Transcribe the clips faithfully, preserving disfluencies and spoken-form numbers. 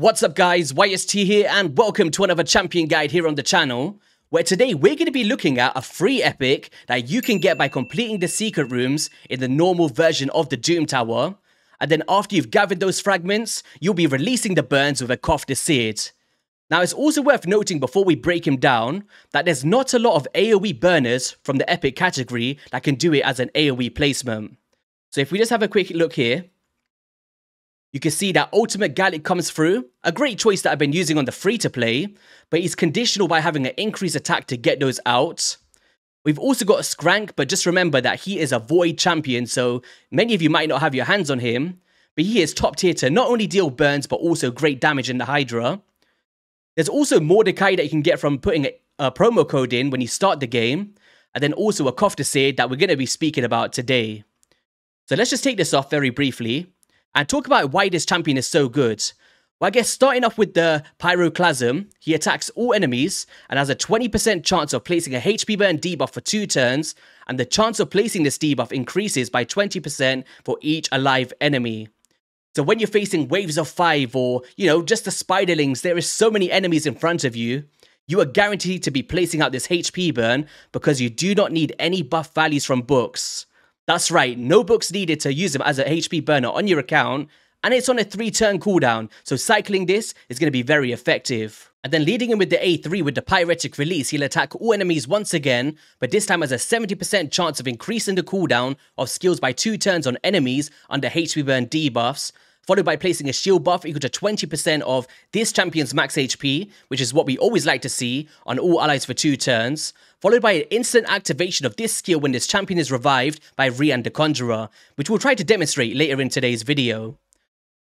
What's up guys, Y S T here and welcome to another champion guide here on the channel, where today we're going to be looking at a free epic that you can get by completing the secret rooms in the normal version of the Doom Tower, and then after you've gathered those fragments, you'll be releasing the burns with a Kofta Seed. Now it's also worth noting before we break him down, that there's not a lot of AoE burners from the epic category that can do it as an AoE placement. So if we just have a quick look here, you can see that Ultimate Gallic comes through, a great choice that I've been using on the free-to-play, but it's conditional by having an increased attack to get those out. We've also got a Skrank, but just remember that he is a Void champion, so many of you might not have your hands on him, but he is top tier to not only deal burns, but also great damage in the Hydra. There's also Mordecai that you can get from putting a, a promo code in when you start the game, and then also a Kofta Seed that we're going to be speaking about today. So let's just take this off very briefly and talk about why this champion is so good. Well, I guess starting off with the Pyroclasm, he attacks all enemies and has a twenty percent chance of placing a H P burn debuff for two turns, and the chance of placing this debuff increases by twenty percent for each alive enemy. So when you're facing waves of five or, you know, just the spiderlings, there is so many enemies in front of you, you are guaranteed to be placing out this H P burn because you do not need any buff values from books. That's right, no books needed to use them as a H P burner on your account, and it's on a three turn cooldown, so cycling this is going to be very effective. And then leading him with the A three with the Pyretic release, he'll attack all enemies once again, but this time has a seventy percent chance of increasing the cooldown of skills by two turns on enemies under H P burn debuffs, followed by placing a shield buff equal to twenty percent of this champion's max H P, which is what we always like to see, on all allies for two turns, followed by an instant activation of this skill when this champion is revived by Re and the Conjurer, which we'll try to demonstrate later in today's video.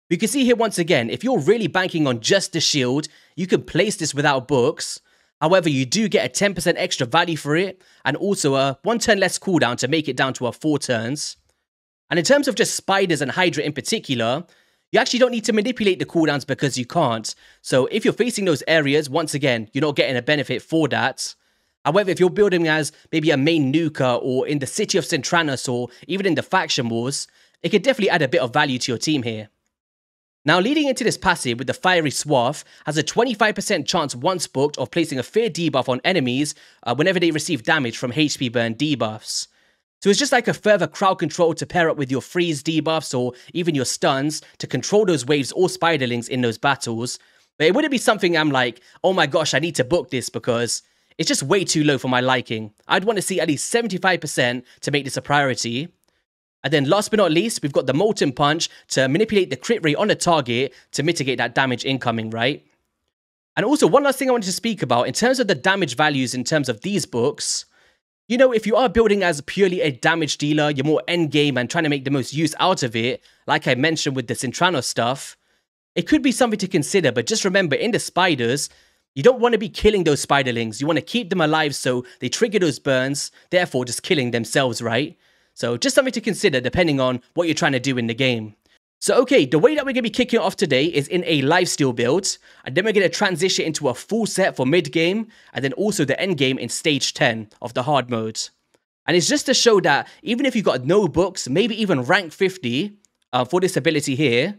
You can see here once again, if you're really banking on just the shield, you can place this without books. However, you do get a ten percent extra value for it, and also a one turn less cooldown to make it down to a four turns. And in terms of just spiders and Hydra in particular, you actually don't need to manipulate the cooldowns because you can't. So if you're facing those areas, once again, you're not getting a benefit for that. However, if you're building as maybe a main nuker or in the City of Cintranos or even in the Faction Wars, it could definitely add a bit of value to your team here. Now leading into this passive with the Fiery Swath, has a twenty-five percent chance once booked of placing a fear debuff on enemies uh, whenever they receive damage from H P burn debuffs. So it's just like a further crowd control to pair up with your freeze debuffs or even your stuns to control those waves or spiderlings in those battles. But it wouldn't be something I'm like, oh my gosh, I need to book this, because it's just way too low for my liking. I'd want to see at least seventy-five percent to make this a priority. And then last but not least, we've got the Molten Punch to manipulate the crit rate on a target to mitigate that damage incoming, right? And also one last thing I wanted to speak about in terms of the damage values in terms of these books. You know, if you are building as purely a damage dealer, you're more endgame and trying to make the most use out of it, like I mentioned with the Cintranos stuff, it could be something to consider, but just remember in the spiders, you don't want to be killing those spiderlings. You want to keep them alive so they trigger those burns, therefore just killing themselves, right? So just something to consider depending on what you're trying to do in the game. So okay, the way that we're going to be kicking off today is in a lifesteal build, and then we're going to transition into a full set for mid-game, and then also the end game in stage ten of the hard mode. And it's just to show that even if you've got no books, maybe even rank fifty uh, for this ability here,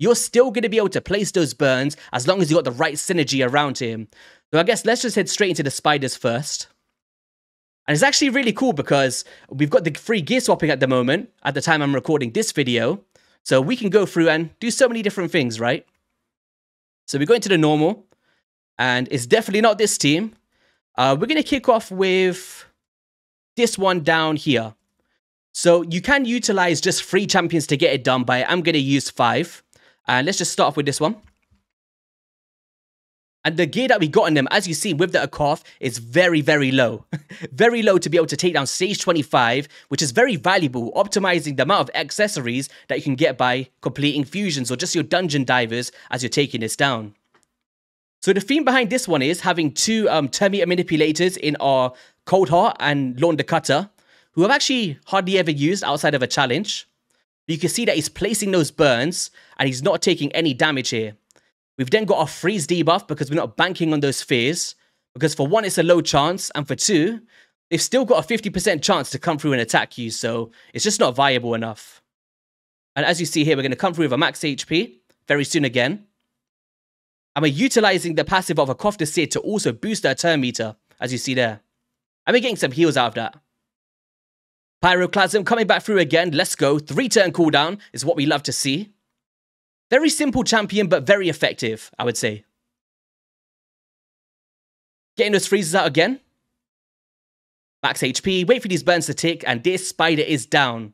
you're still going to be able to place those burns as long as you've got the right synergy around him. So I guess let's just head straight into the spiders first. And it's actually really cool because we've got the free gear swapping at the moment, at the time I'm recording this video. So we can go through and do so many different things, right? So we go into the normal, and it's definitely not this team. Uh, we're going to kick off with this one down here. So you can utilize just three champions to get it done, by I'm going to use five. And let's just start off with this one. And the gear that we got on them, as you see with the Akoth, is very, very low. Very low to be able to take down stage twenty-five, which is very valuable, optimizing the amount of accessories that you can get by completing fusions or just your dungeon divers as you're taking this down. So the theme behind this one is having two um, Terminator manipulators in our Cold Heart and Launder Cutter, who I've actually hardly ever used outside of a challenge. You can see that he's placing those burns and he's not taking any damage here. We've then got our freeze debuff because we're not banking on those fears. Because for one, it's a low chance. And for two, they've still got a fifty percent chance to come through and attack you. So it's just not viable enough. And as you see here, we're going to come through with a max H P very soon again. and we're utilizing the passive of a Kofta Seed to also boost our turn meter, as you see there. And we're getting some heals out of that. Pyroclasm coming back through again, let's go. Three turn cooldown is what we love to see. Very simple champion, but very effective, I would say. Getting those freezes out again. Max H P, wait for these burns to tick, and this spider is down.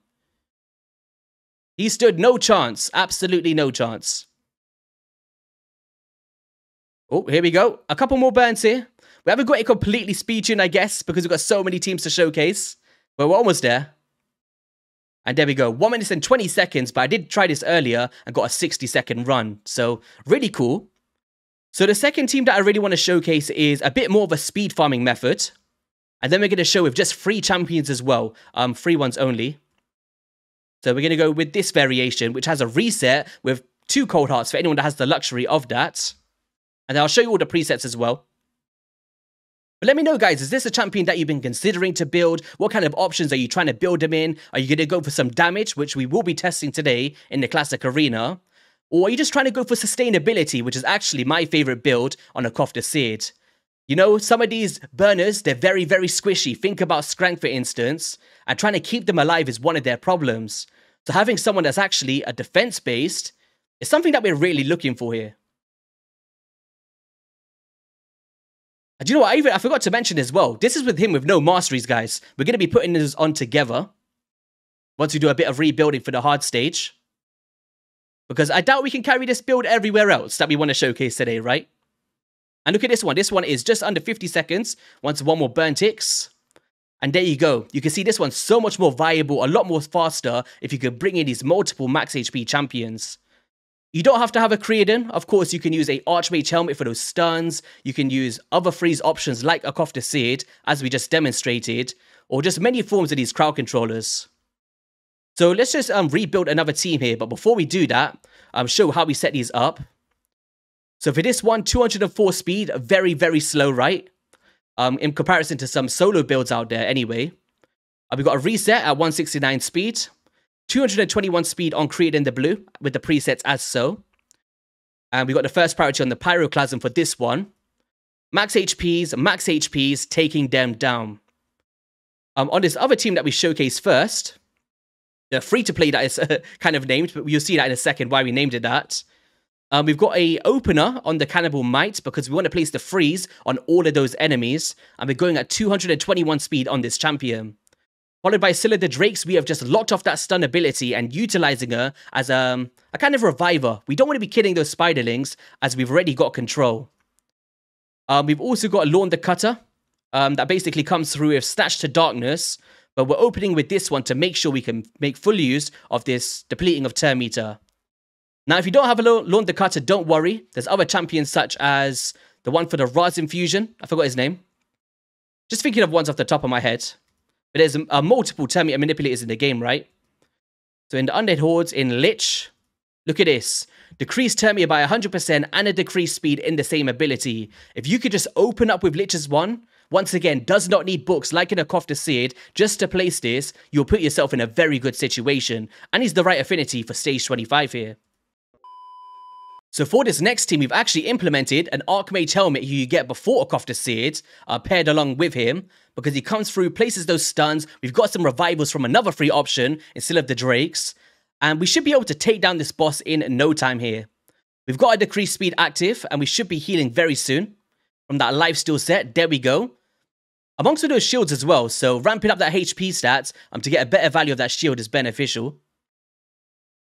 He stood no chance, absolutely no chance. Oh, here we go. A couple more burns here. We haven't got it completely speed tuned, I guess, because we've got so many teams to showcase. But we're almost there. And there we go. one minute and twenty seconds, but I did try this earlier and got a sixty second run. So, really cool. So, the second team that I really want to showcase is a bit more of a speed farming method. And then we're going to show with just free champions as well. Um, free ones only. So, we're going to go with this variation, which has a reset with two cold hearts for anyone that has the luxury of that. And I'll show you all the presets as well. But let me know, guys, is this a champion that you've been considering to build? What kind of options are you trying to build them in? Are you going to go for some damage, which we will be testing today in the Classic Arena? Or are you just trying to go for sustainability, which is actually my favorite build on a Kofta Seed? You know, some of these burners, they're very, very squishy. Think about Skrank, for instance. And trying to keep them alive is one of their problems. So having someone that's actually a defense-based is something that we're really looking for here. Do you know what? I, even, I forgot to mention as well. This is with him with no masteries, guys. We're going to be putting this on together once we do a bit of rebuilding for the hard stage. Because I doubt we can carry this build everywhere else that we want to showcase today, right? And look at this one. This one is just under fifty seconds. Once one more burn ticks. And there you go. You can see this one's so much more viable, a lot more faster if you could bring in these multiple max H P champions. You don't have to have a Kreedon. Of course, you can use an Archmage Helmet for those stuns. You can use other freeze options like a Kofta Seed, as we just demonstrated, or just many forms of these crowd controllers. So let's just um, rebuild another team here. But before we do that, I'll show how we set these up. So for this one, two hundred four speed, very, very slow, right? Um, in comparison to some solo builds out there anyway. Uh, we've got a reset at one sixty-nine speed. two hundred twenty-one speed on Kreedon the blue with the presets as so. And we got the first priority on the Pyroclasm for this one. Max H Ps, max H Ps, taking them down. Um, on this other team that we showcased first, the free-to-play that is uh, kind of named, but you'll see that in a second why we named it that. Um, we've got a opener on the Cannibal Might because we want to place the freeze on all of those enemies. And we're going at two hundred twenty-one speed on this champion. Followed by Scylla the Drakes, we have just locked off that stun ability and utilizing her as um, a kind of reviver. We don't want to be killing those spiderlings as we've already got control. Um, we've also got a Launder Cutter um, that basically comes through with Snatch to Darkness. But we're opening with this one to make sure we can make full use of this depleting of turn meter. Now, if you don't have a Launder Cutter, don't worry. There's other champions such as the one for the Raz Infusion. I forgot his name. Just thinking of ones off the top of my head. But there's uh, multiple turn meter manipulators in the game, right? So in the Undead Hordes, in Lich, look at this. Decrease turn meter by one hundred percent and a decreased speed in the same ability. If you could just open up with Lich's one, once again, does not need books like in a Kofta Seed, just to place this, you'll put yourself in a very good situation. And he's the right affinity for stage twenty-five here. So for this next team, we've actually implemented an Archmage Helmet who you get before a Kofta Seed, uh, paired along with him, because he comes through, places those stuns. We've got some revivals from another free option in Scylla the Drakes, and we should be able to take down this boss in no time here. We've got a decreased speed active, and we should be healing very soon from that lifesteal set. There we go. Amongst all those shields as well, so ramping up that H P stats um, to get a better value of that shield is beneficial.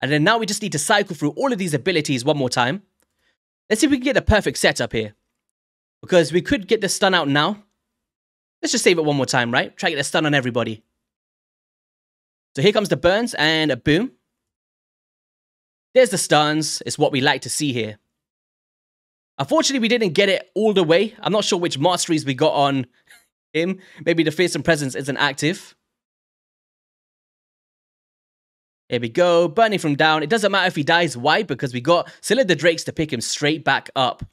And then now we just need to cycle through all of these abilities one more time. Let's see if we can get a perfect setup here. Because we could get the stun out now. Let's just save it one more time, right? Try to get a stun on everybody. So here comes the burns and a boom. There's the stuns. It's what we like to see here. Unfortunately, we didn't get it all the way. I'm not sure which masteries we got on him. Maybe the fearsome presence isn't active. Here we go, burning from down. It doesn't matter if he dies. Why? Because we got Scylla the Drakes to pick him straight back up.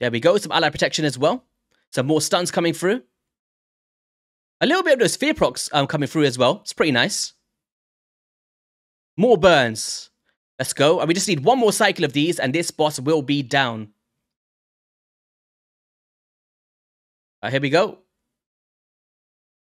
There we go, some ally protection as well. Some more stuns coming through. A little bit of those fear procs um, coming through as well. It's pretty nice. More burns. Let's go. And we just need one more cycle of these, and this boss will be down. Uh, here we go.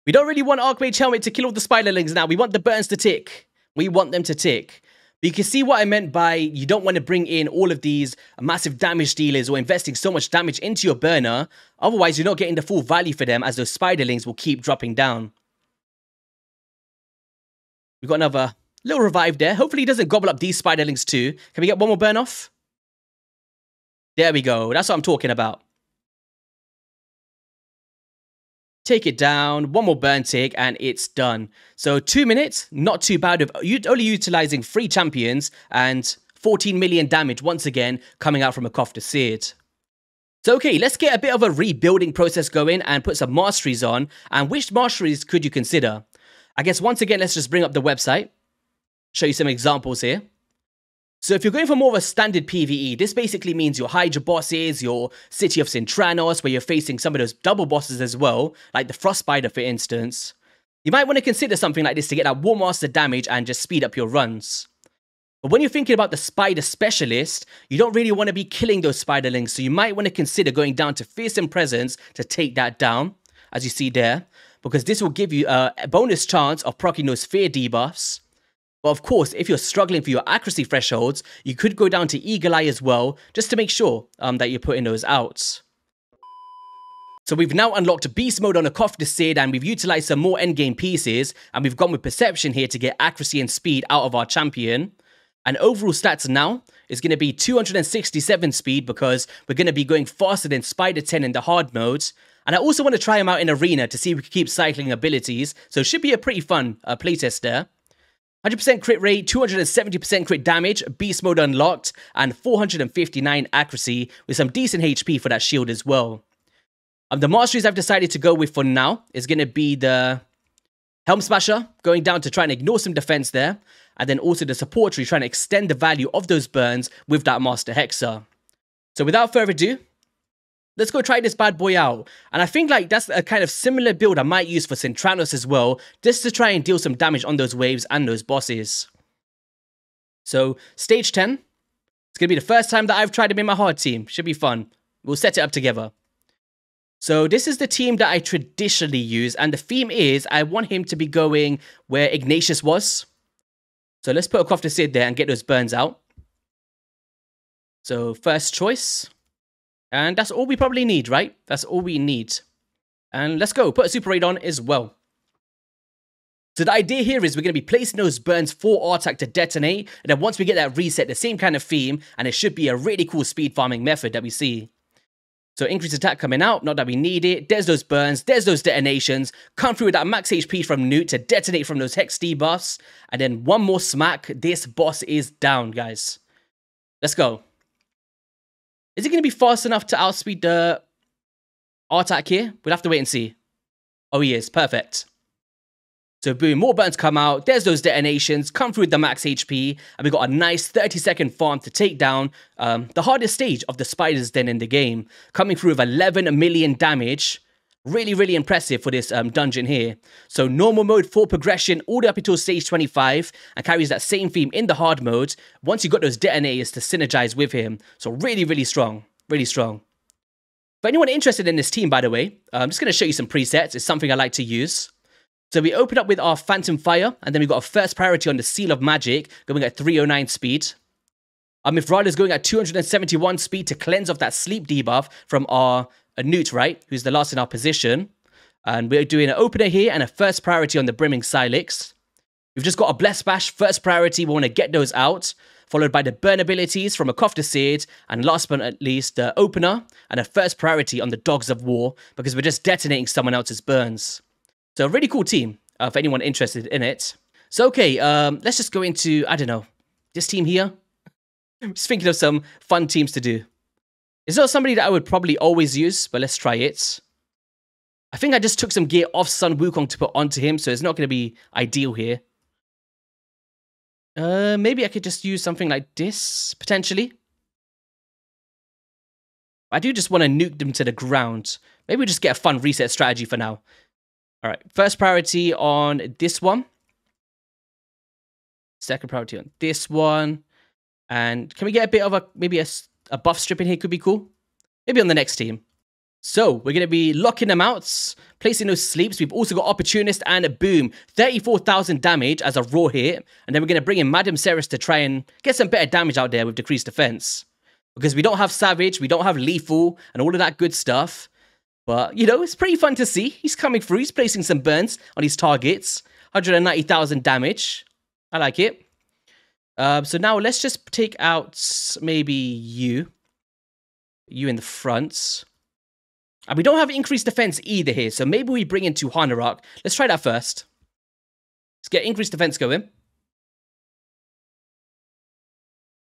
We don't really want Archmage Helmet to kill all the Spiderlings now. We want the buttons to tick. We want them to tick. But you can see what I meant by you don't want to bring in all of these massive damage dealers or investing so much damage into your burner. Otherwise, you're not getting the full value for them, as those Spiderlings will keep dropping down. We've got another little revive there. Hopefully he doesn't gobble up these Spiderlings too. Can we get one more burn off? There we go. That's what I'm talking about. Take it down. One more burn tick and it's done. So two minutes. Not too bad. Of only utilizing three champions and fourteen million damage once again coming out from a Kofta Seed. So okay, let's get a bit of a rebuilding process going and put some masteries on. And which masteries could you consider? I guess once again, let's just bring up the website. Show you some examples here. So if you're going for more of a standard PvE, this basically means your Hydra bosses, your City of Cintranos, where you're facing some of those double bosses as well, like the Frost Spider for instance. You might want to consider something like this to get that War Master damage and just speed up your runs. But when you're thinking about the Spider Specialist, you don't really want to be killing those Spiderlings, so you might want to consider going down to Fearsome Presence to take that down, as you see there, because this will give you a bonus chance of proccing those fear debuffs. But of course, if you're struggling for your accuracy thresholds, you could go down to Eagle Eye as well, just to make sure um, that you're putting those out. So we've now unlocked Beast Mode on a Kofta Seed, and we've utilized some more endgame pieces, and we've gone with Perception here to get accuracy and speed out of our champion. And overall stats now is going to be two hundred sixty-seven speed, because we're going to be going faster than Spider ten in the hard modes. And I also want to try him out in Arena to see if we can keep cycling abilities, so it should be a pretty fun uh, playtest there. one hundred percent crit rate, two hundred seventy percent crit damage, Beast Mode unlocked, and four hundred fifty-nine accuracy with some decent H P for that shield as well. Um, the masteries I've decided to go with for now is going to be the Helm Smasher, going down to try and ignore some defense there, and then also the Support Tree, trying to extend the value of those burns with that Master Hexer. So without further ado, let's go try this bad boy out. And I think like that's a kind of similar build I might use for Cintranos as well, just to try and deal some damage on those waves and those bosses. So stage ten, it's going to be the first time that I've tried him in my hard team. Should be fun. We'll set it up together. So this is the team that I traditionally use, and the theme is I want him to be going where Ignatius was. So let's put a Kofta Seed there and get those burns out. So first choice. And that's all we probably need, right? That's all we need. And let's go. Put a Super Raid on as well. So the idea here is we're going to be placing those burns for Artak to detonate. And then once we get that reset, the same kind of theme. And it should be a really cool speed farming method that we see. So increased attack coming out. Not that we need it. There's those burns. There's those detonations. Come through with that max H P from Newt to detonate from those Hex debuffs. And then one more smack. This boss is down, guys. Let's go. Is it going to be fast enough to outspeed the Artak here? We'll have to wait and see. Oh, he is. Perfect. So boom, more burns come out. There's those detonations. Come through with the max H P. And we got a nice thirty second farm to take down um, the hardest stage of the Spider's Den in the game. Coming through with eleven million damage. Really, really impressive for this um, dungeon here. So normal mode for progression all the way up until stage twenty-five, and carries that same theme in the hard mode once you got those detonators to synergize with him. So really, really strong. Really strong. For anyone interested in this team, by the way, uh, I'm just going to show you some presets. It's something I like to use. So we open up with our Phantom Fire, and then we've got a first priority on the Seal of Magic, going at three oh nine speed. Our Mithral is going at two hundred seventy-one speed to cleanse off that sleep debuff from our a Newt, right, who's the last in our position. And we're doing an opener here and a first priority on the Brimming Silex. We've just got a Bless Bash, first priority. We want to get those out, followed by the burn abilities from a Kofta Seed, and last but not least, the opener and a first priority on the Dogs of War, because we're just detonating someone else's burns. So a really cool team, uh, for anyone interested in it. So, okay, um, let's just go into, I don't know, this team here. I'm just thinking of some fun teams to do. It's not somebody that I would probably always use, but let's try it. I think I just took some gear off Sun Wukong to put onto him, so it's not going to be ideal here. Uh, maybe I could just use something like this, potentially. I do just want to nuke them to the ground. Maybe we just get a fun reset strategy for now. All right, first priority on this one. Second priority on this one. And can we get a bit of a, maybe a, a buff strip in here could be cool. Maybe on the next team. So we're going to be locking them out, placing those sleeps. We've also got Opportunist and a Boom. thirty-four thousand damage as a raw hit. And then we're going to bring in Madame Ceres to try and get some better damage out there with decreased defense. Because we don't have Savage, we don't have Lethal, and all of that good stuff. But, you know, it's pretty fun to see. He's coming through, he's placing some burns on his targets. one hundred ninety thousand damage. I like it. Um, so now let's just take out maybe you. You in the front. And we don't have increased defense either here, so maybe we bring in Tuhanarak. Let's try that first. Let's get increased defense going.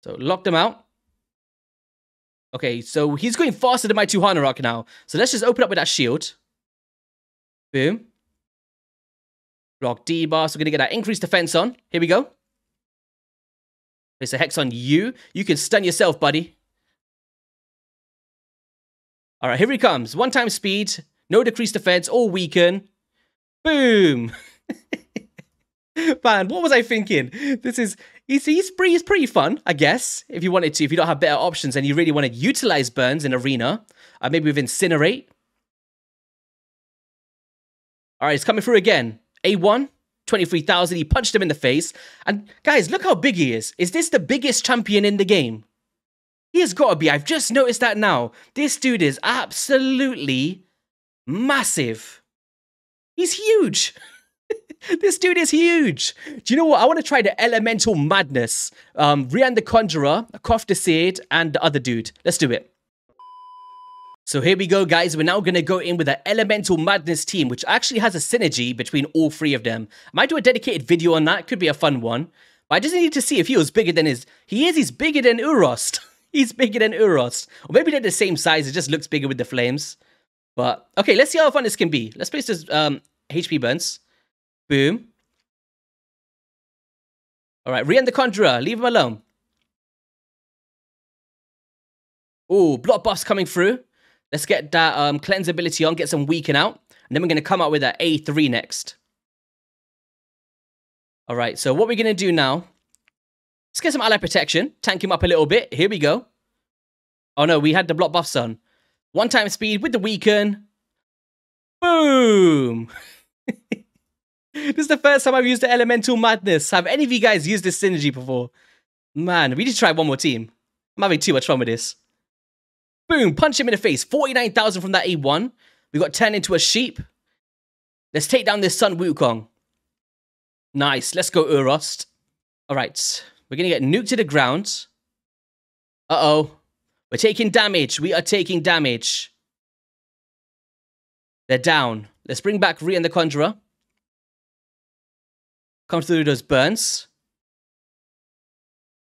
So lock them out. Okay, so he's going faster than my Tuhanarak now. So let's just open up with that shield. Boom. Block debuff. So we're going to get that increased defense on. Here we go. Place a hex on you. You can stun yourself, buddy. All right, here he comes. One time speed. No decreased defense or weaken. Boom. Man, what was I thinking? This is... He's, he's, pretty, he's pretty fun, I guess, if you wanted to. If you don't have better options and you really want to utilize burns in Arena, uh, maybe with Incinerate. All right, it's coming through again. A one, twenty-three thousand. He punched him in the face. And guys, look how big he is. Is this the biggest champion in the game? He has got to be. I've just noticed that now. This dude is absolutely massive. He's huge. This dude is huge. Do you know what? I want to try the Elemental Madness. Um, Rian the Conjurer, Akoth the Seared, and the other dude. Let's do it. So here we go, guys. We're now going to go in with an Elemental Madness team, which actually has a synergy between all three of them. I might do a dedicated video on that. Could be a fun one. But I just need to see if he was bigger than his... He is. He's bigger than Urost. He's bigger than Urost. Or maybe they're the same size. It just looks bigger with the flames. But, okay, let's see how fun this can be. Let's place this um, H P burns. Boom. All right, Re and the Conjurer. Leave him alone. Oh, block buffs coming through. Let's get that um, cleanse ability on, get some weaken out. And then we're going to come out with an A three next. All right, so what we're going to do now, let's get some ally protection. Tank him up a little bit. Here we go. Oh, no, we had the block buffs on. One-time speed with the weaken. Boom. This is the first time I've used the Elemental Madness. Have any of you guys used this synergy before? Man, we need to try one more team. I'm having too much fun with this. Boom, punch him in the face. forty-nine thousand from that A one. We got turned into a sheep. Let's take down this Sun Wukong. Nice, let's go Urost. All right, we're going to get nuked to the ground. Uh-oh. We're taking damage. We are taking damage. They're down. Let's bring back Re and the Conjurer. Come through those burns.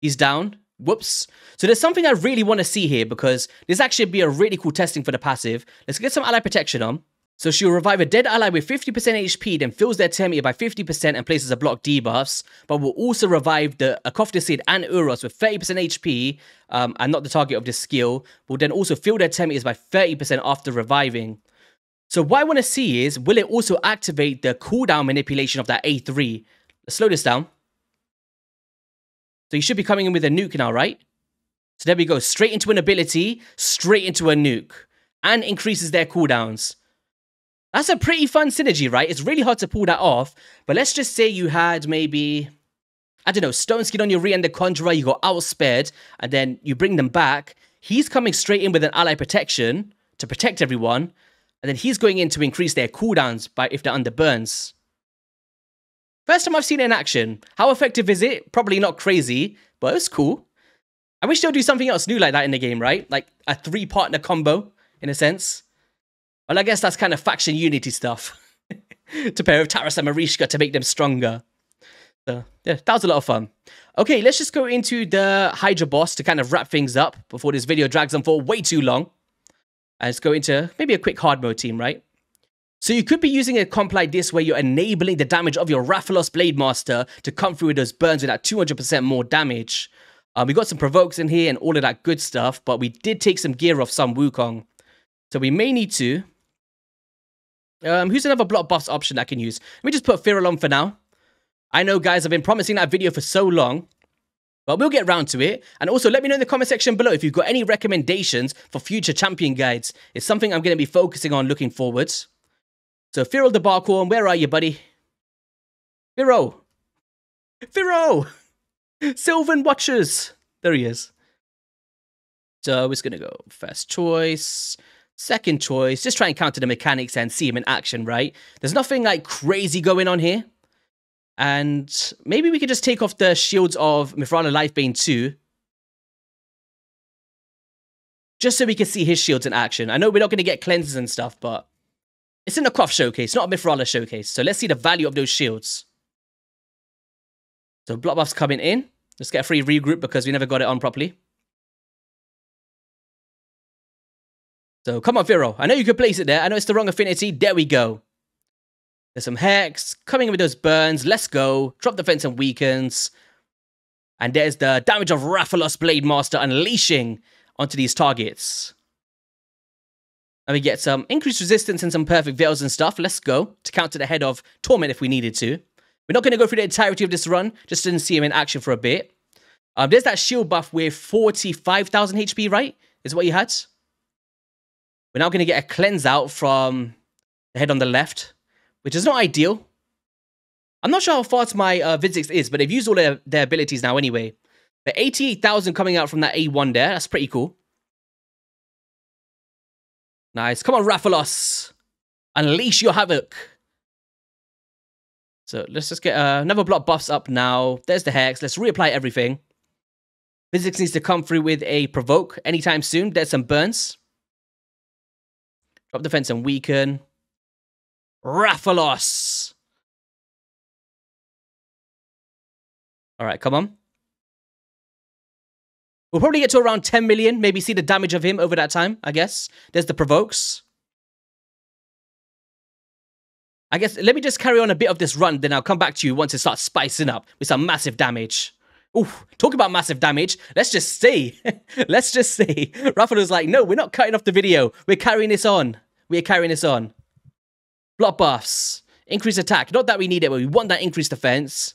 He's down. Whoops. So there's something I really want to see here because this actually be a really cool testing for the passive. Let's get some ally protection on. So she'll revive a dead ally with fifty percent H P, then fills their team meter by fifty percent and places a block debuffs, but will also revive the Akofta Seed and Urost with thirty percent H P um, and not the target of this skill. Will then also fill their team meters by thirty percent after reviving. So what I want to see is, will it also activate the cooldown manipulation of that A three? Let's slow this down. So you should be coming in with a nuke now, right? So there we go. Straight into an ability, straight into a nuke. And increases their cooldowns. That's a pretty fun synergy, right? It's really hard to pull that off. But let's just say you had maybe, I don't know, Stone Skin on your Rian the Conjurer. You got outspared. And then you bring them back. He's coming straight in with an ally protection to protect everyone. And then he's going in to increase their cooldowns by if they're under burns. First time I've seen it in action. How effective is it? Probably not crazy, but it's cool. I wish they'll do something else new like that in the game, right? Like a three-partner combo, in a sense. Well, I guess that's kind of faction unity stuff. To pair with Taras and Marishka to make them stronger. So, yeah, that was a lot of fun. Okay, let's just go into the Hydra boss to kind of wrap things up before this video drags on for way too long. And let's go into maybe a quick hard mode team, right? So you could be using a comp like this where you're enabling the damage of your Rathalos Blademaster to come through with those burns with that two hundred percent more damage. Um, we got some provokes in here and all of that good stuff, but we did take some gear off Sun Wukong. So we may need to... Um, who's another block buffs option that I can use? Let me just put Feral on for now. I know, guys, I've been promising that video for so long. But we'll get round to it. And also let me know in the comment section below if you've got any recommendations for future champion guides. It's something I'm going to be focusing on looking forwards. So Firo the Barkhorn, where are you, buddy? Firo. Firo! Sylvan Watchers. There he is. So it's going to go first choice, second choice. Just try and counter the mechanics and see him in action, right? There's nothing like crazy going on here. And maybe we could just take off the shields of Mithral and Lifebane too. Just so we can see his shields in action. I know we're not going to get cleanses and stuff, but it's in a Koth showcase, not a Mithral showcase. So let's see the value of those shields. So block buff's coming in. Let's get a free regroup because we never got it on properly. So come on, Firo. I know you can place it there. I know it's the wrong affinity. There we go. There's some Hex. Coming in with those burns. Let's go. Drop defense and weakens. And there's the damage of Rathalos Blademaster unleashing onto these targets. And we get some increased resistance and some perfect veils and stuff. Let's go. To counter the head of Torment if we needed to. We're not going to go through the entirety of this run. Just didn't see him in action for a bit. Um, there's that shield buff with forty-five thousand H P, right? Is what he had. We're now going to get a cleanse out from the head on the left, which is not ideal. I'm not sure how fast my uh, Vizix is, but they've used all their, their abilities now anyway. But eighty-eight thousand coming out from that A one there. That's pretty cool. Nice. Come on, Rathalos. Unleash your havoc. So let's just get uh, another block buffs up now. There's the Hex. Let's reapply everything. Vizix needs to come through with a Provoke anytime soon. There's some burns. Drop defense and weaken. Rathalos! Alright, come on. We'll probably get to around ten million. Maybe see the damage of him over that time, I guess. There's the Provokes. I guess, let me just carry on a bit of this run, then I'll come back to you once it starts spicing up with some massive damage. Ooh, talk about massive damage. Let's just see. Let's just see. Rathalos like, no, we're not cutting off the video. We're carrying this on. We're carrying this on. Block buffs. Increased attack. Not that we need it, but we want that increased defense.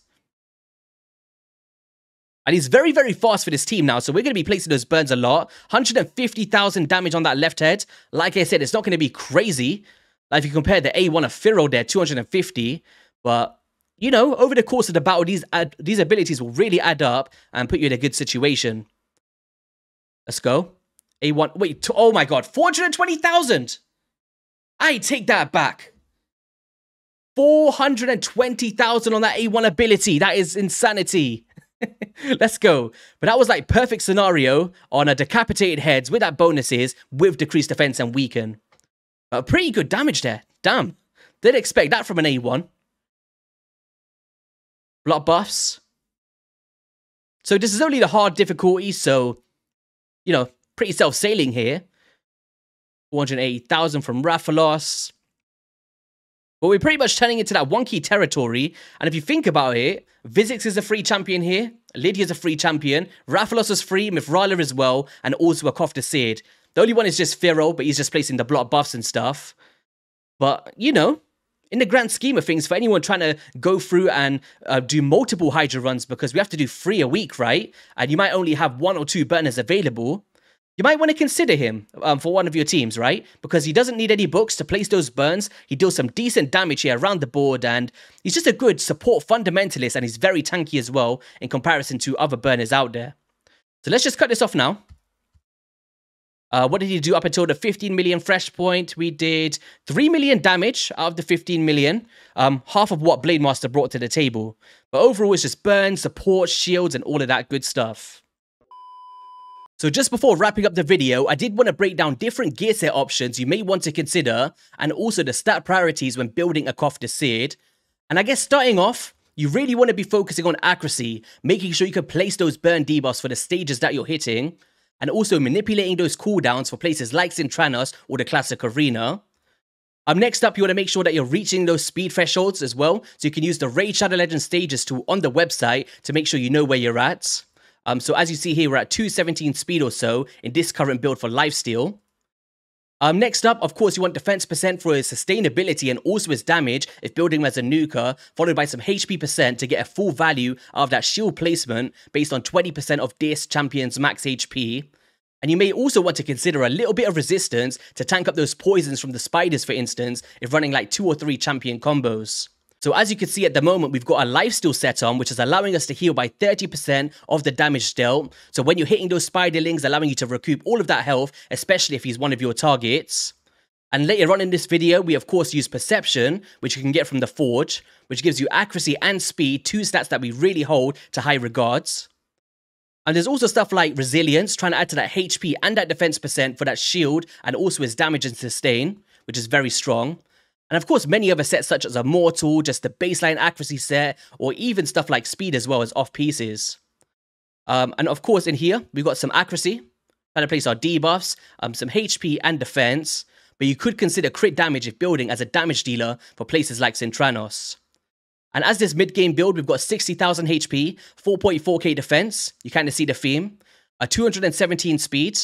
And he's very, very fast for this team now, so we're going to be placing those burns a lot. one hundred fifty thousand damage on that left head. Like I said, it's not going to be crazy. Like if you compare the A one of Firo there, two hundred fifty. But, you know, over the course of the battle, these, ad these abilities will really add up and put you in a good situation. Let's go. A one. Wait, oh my god. four hundred twenty thousand! I take that back. four hundred twenty thousand on that A one ability. That is insanity. Let's go. But that was like perfect scenario on a decapitated heads with that bonuses with decreased defense and weaken. But pretty good damage there. Damn. Didn't expect that from an A one. Block buffs. So this is only the hard difficulty, so, you know, pretty self-sailing here. four hundred eighty thousand from Rathalos. But we're pretty much turning into that wonky territory. And if you think about it, Vizix is a free champion here. Lydia's a free champion. Rathalos is free. Mithrala as well. And also a Kofta Seed. The only one is just Firo, but he's just placing the block buffs and stuff. But, you know, in the grand scheme of things, for anyone trying to go through and uh, do multiple Hydra runs, because we have to do three a week, right? And you might only have one or two burners available. You might want to consider him um, for one of your teams, right? Because he doesn't need any books to place those burns. He deals some decent damage here around the board, and he's just a good support fundamentalist, and he's very tanky as well in comparison to other burners out there. So let's just cut this off now. Uh, what did he do up until the fifteen million fresh point? We did three million damage out of the fifteen million. Um, half of what Blademaster brought to the table. But overall, it's just burns, support, shields, and all of that good stuff. So just before wrapping up the video, I did want to break down different gear set options you may want to consider, and also the stat priorities when building a Akoth the Seared. And I guess starting off, you really want to be focusing on accuracy, making sure you can place those burn debuffs for the stages that you're hitting, and also manipulating those cooldowns for places like Cintranos or the Classic Arena. Um, next up, you want to make sure that you're reaching those speed thresholds as well, so you can use the Raid Shadow Legends stages tool on the website to make sure you know where you're at. Um, so as you see here, we're at two seventeen speed or so in this current build for lifesteal. Um, next up, of course, you want defense percent for his sustainability and also his damage if building him as a nuker, followed by some H P percent to get a full value out of that shield placement based on twenty percent of D S champions max H P. And you may also want to consider a little bit of resistance to tank up those poisons from the spiders, for instance, if running like two or three champion combos. So as you can see at the moment, we've got a lifesteal set on, which is allowing us to heal by thirty percent of the damage dealt. So when you're hitting those spiderlings, allowing you to recoup all of that health, especially if he's one of your targets. And later on in this video, we of course use Perception, which you can get from the Forge, which gives you accuracy and speed, two stats that we really hold to high regards. And there's also stuff like Resilience, trying to add to that H P and that defense percent for that shield and also his damage and sustain, which is very strong. And of course, many other sets such as Immortal, just the baseline accuracy set, or even stuff like speed as well as off pieces. Um, and of course, in here, we've got some accuracy, trying to place our debuffs, um, some H P and defense, but you could consider crit damage if building as a damage dealer for places like Cintranos. And as this mid-game build, we've got sixty thousand H P, four point four K defense, you kind of see the theme, a two hundred seventeen speed,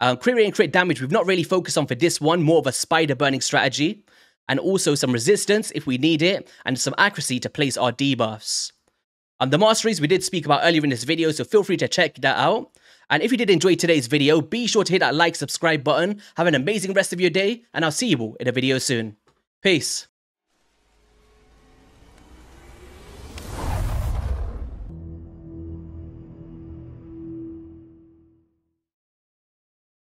um, crit rate and crit damage we've not really focused on for this one, more of a spider burning strategy. And also some resistance if we need it, and some accuracy to place our debuffs. Um, the masteries we did speak about earlier in this video, so feel free to check that out. And if you did enjoy today's video, be sure to hit that like, subscribe button. Have an amazing rest of your day, and I'll see you all in a video soon. Peace.